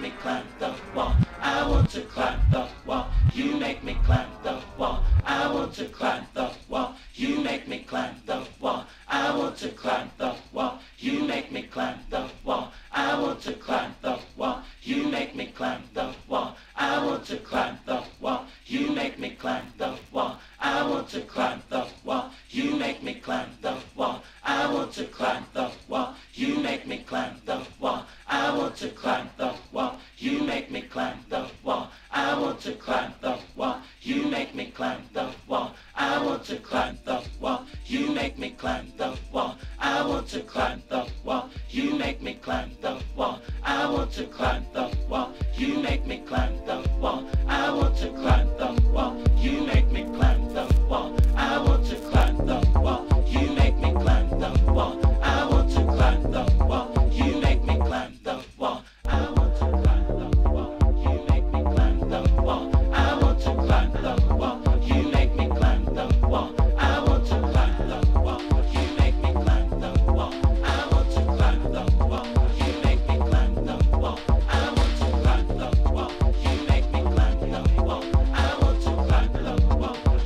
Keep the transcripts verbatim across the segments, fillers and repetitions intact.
make me climb the wall. I want to climb the wall. You make me climb the wall. I want to climb the wall. You make me climb the wall. I want to climb the wall. You make me climb the wall. I want to climb the wall. You make me climb the wall. I want to climb the wall. You make me climb the wall. I want to climb the wall. You make me climb the wall. I want to climb the wall. You make me climb the wall. I want to climb the wall. You make me climb the wall. I want to climb the wall. You make me climb the wall. I want to climb the wall. You make me climb the wall. I want to climb the wall. You make me climb the wall. I want to climb the wall. You make me climb the wall. I want to climb the wall. You make me climb the wall. I want to climb the wall. You make me climb the wall. I want to climb the wall. You make me climb the wall. I want to climb the wall. You make me climb the wall. I want to climb the wall. You make me climb the wall. I want to climb the wall. You make me climb the wall. I want to climb the wall. You make me climb the wall. I want to climb the wall. You make me climb the wall. I want to climb the wall.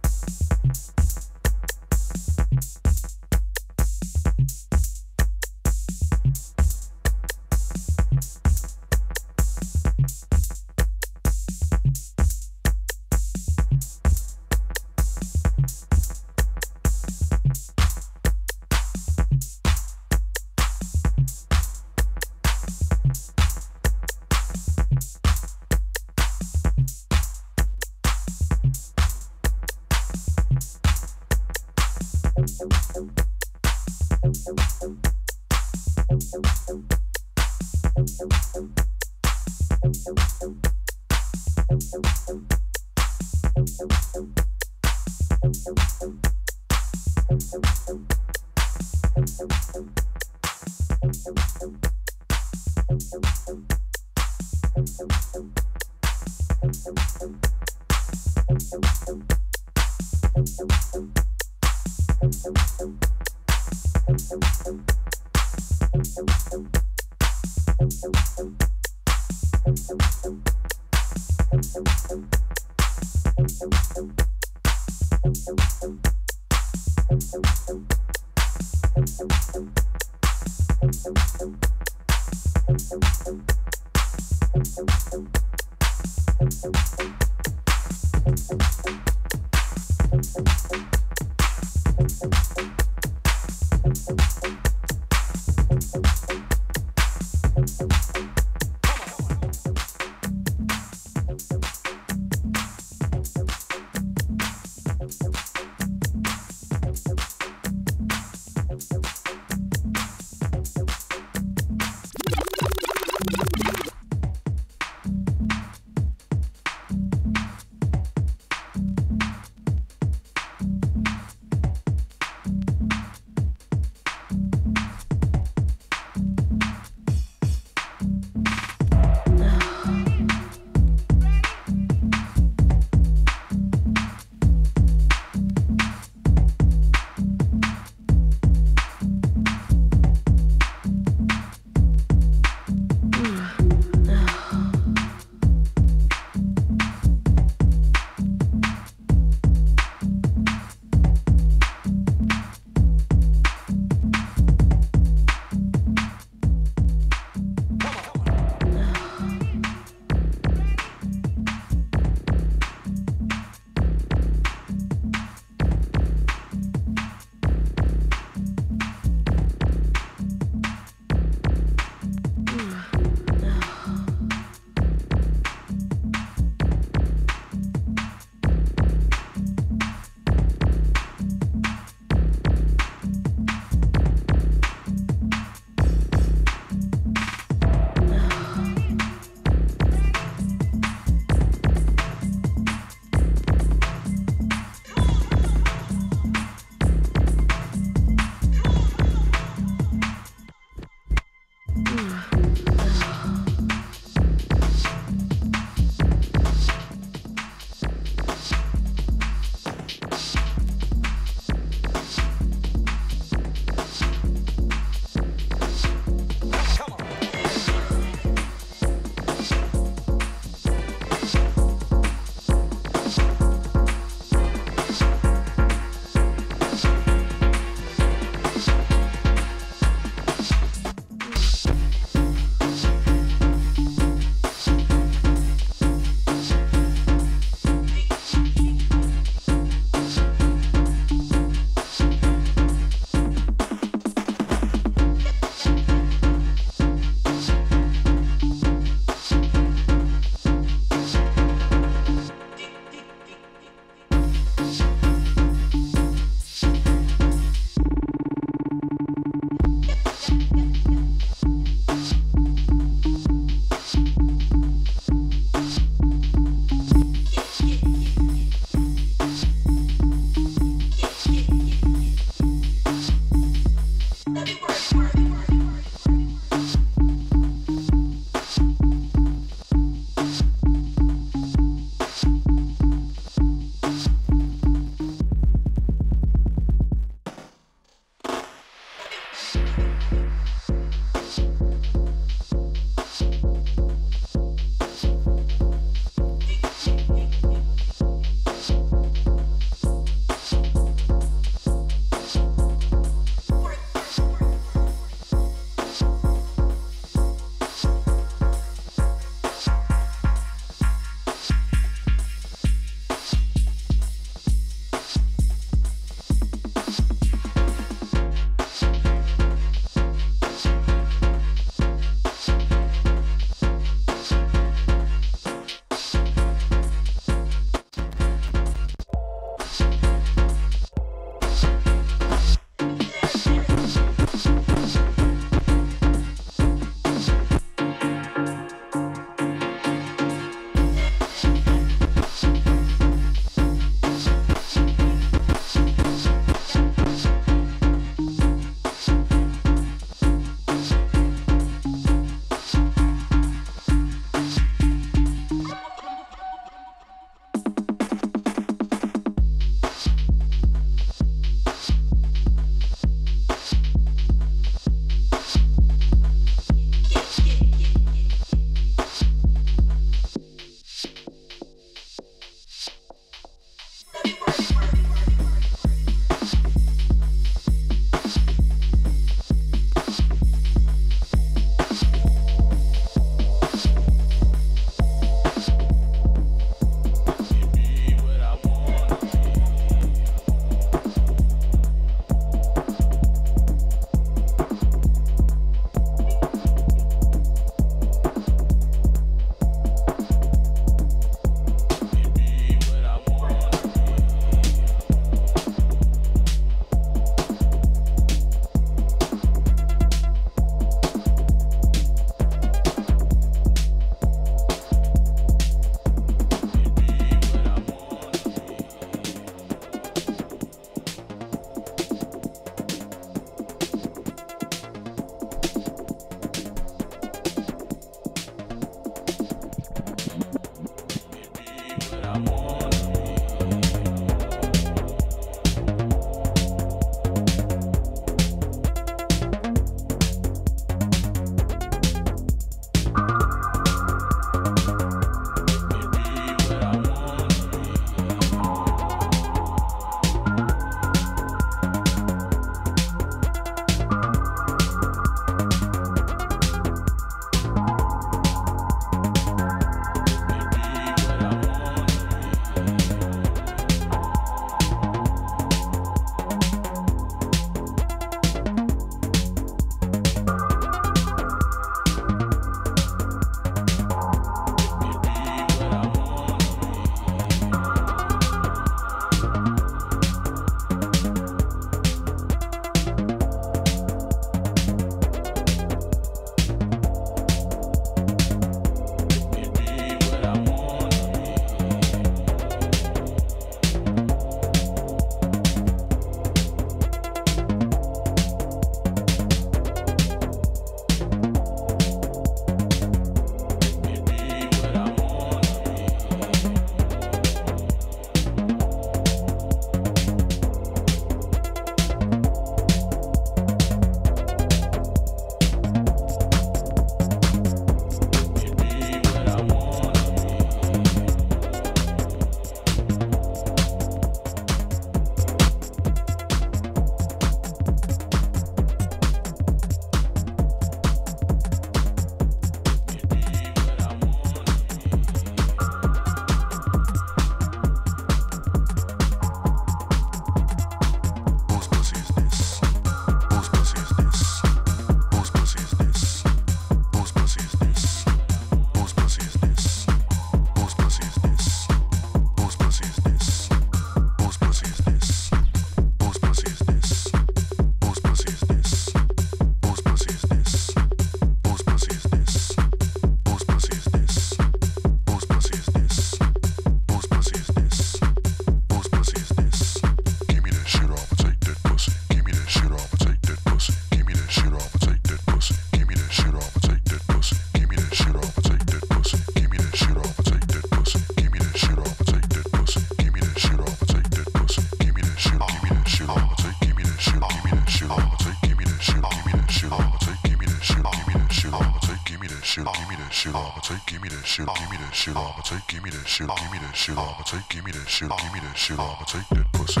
give me that shit, give me that shit, I'ma take, give me that shit, give me that shit, I'ma take, give me that shit, give me that shit, I'ma take that pussy.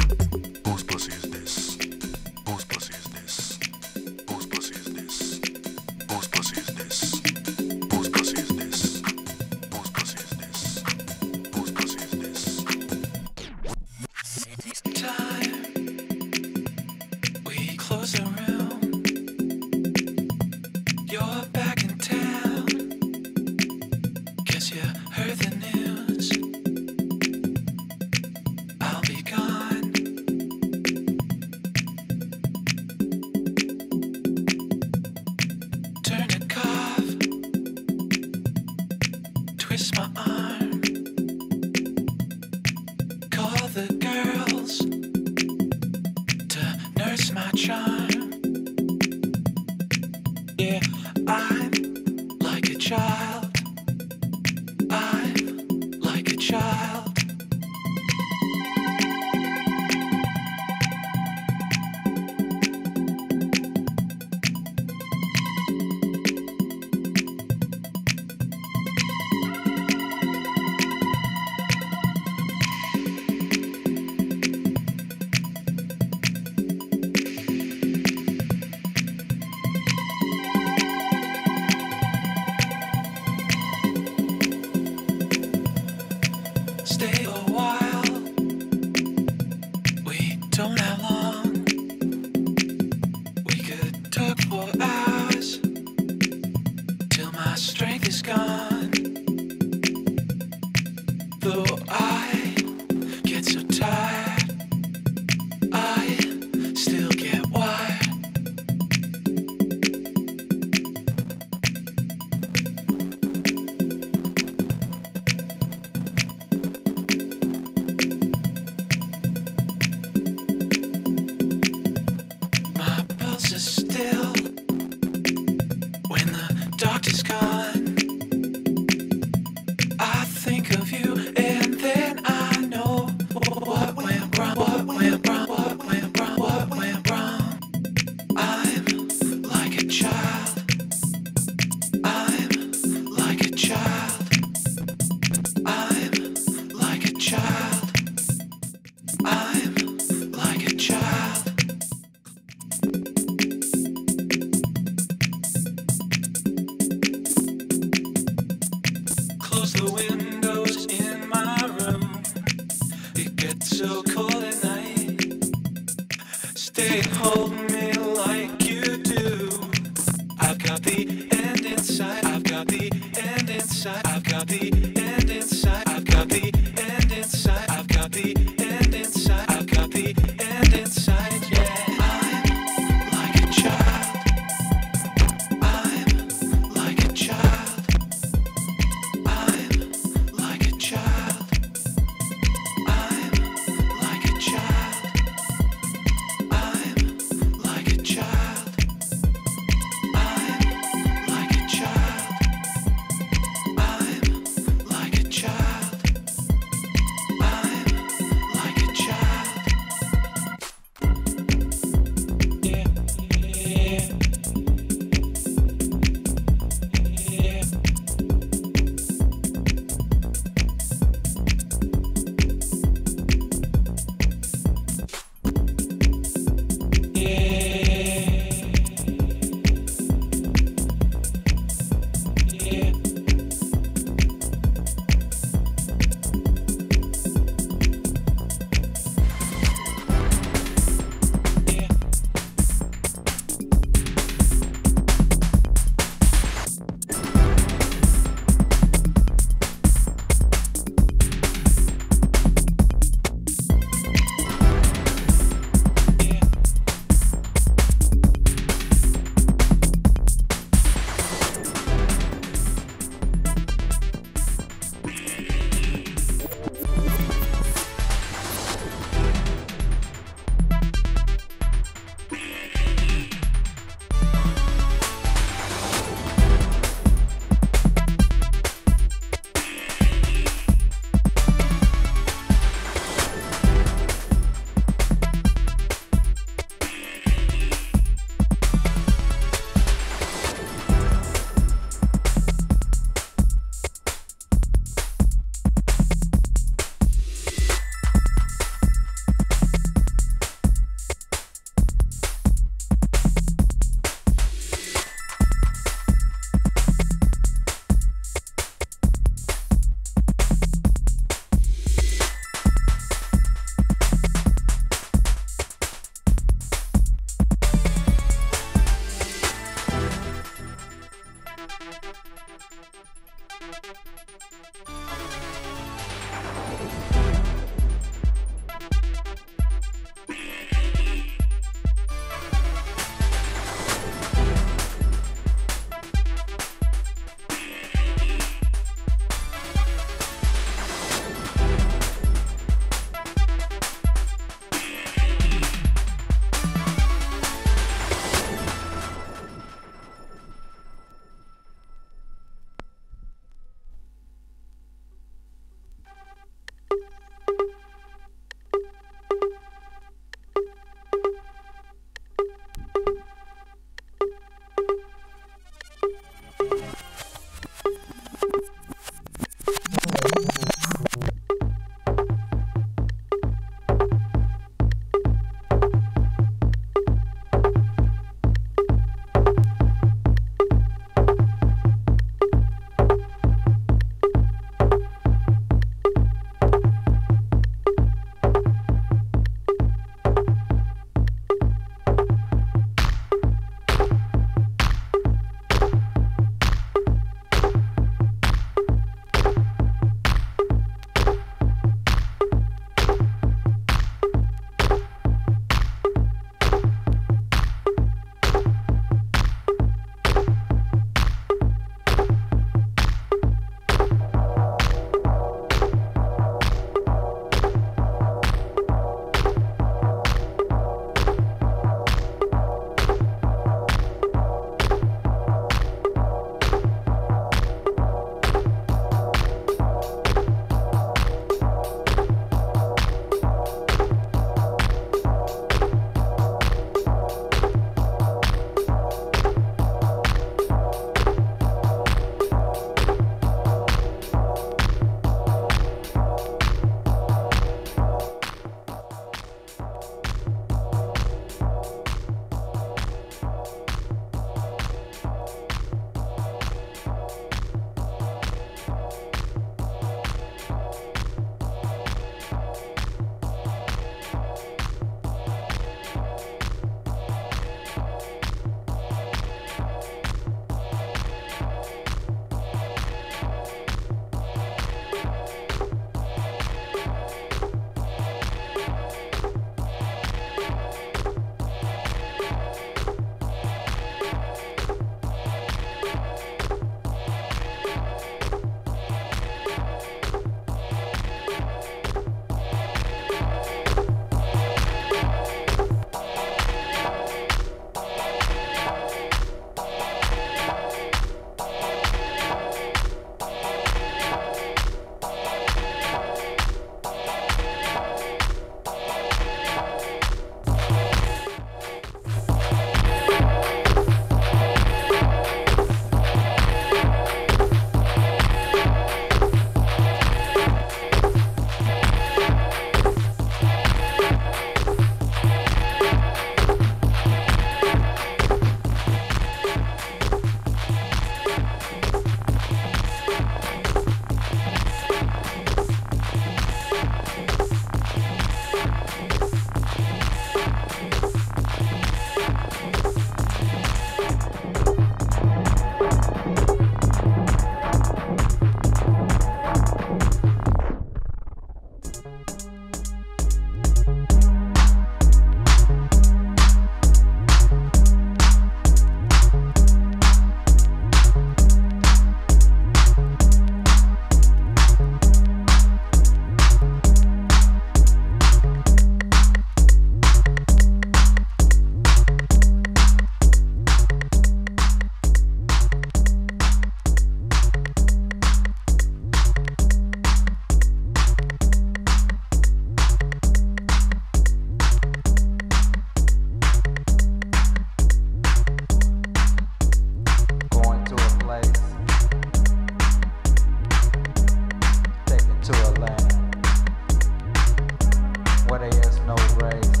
where there is no race,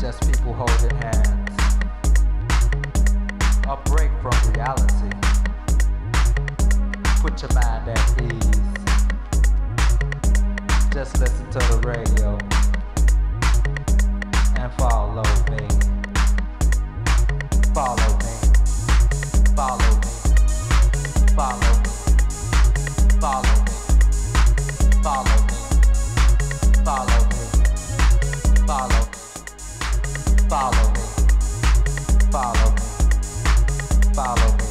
just people holding hands. A break from reality, put your mind at ease, just listen to the radio and follow me, follow me, follow me, follow me, follow me. Follow me, follow me, follow me, follow me, follow me, follow me.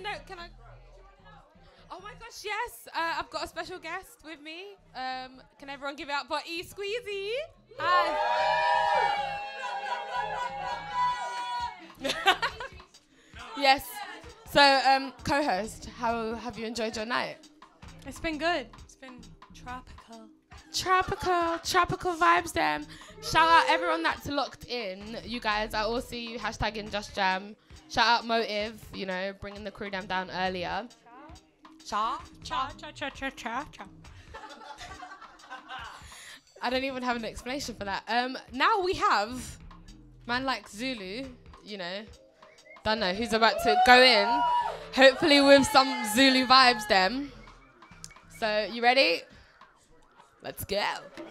no, no, can I? Oh my gosh, yes. Uh, I've got a special guest with me. Um, can everyone give it up for E Squeezy? Hi. Yes. So, um, co-host, how have you enjoyed your night? It's been good. It's been tropical. Tropical, tropical vibes, them. Shout out everyone that's locked in. You guys, I all see you hashtagging Just Jam. Shout out Motive, you know, bringing the crew down down earlier. Cha? Cha, cha, cha, cha, cha, cha. I don't even have an explanation for that. Um, now we have man like Zulu, you know, don't know, who's about to go in, hopefully with some Zulu vibes, them. So, you ready? Let's go.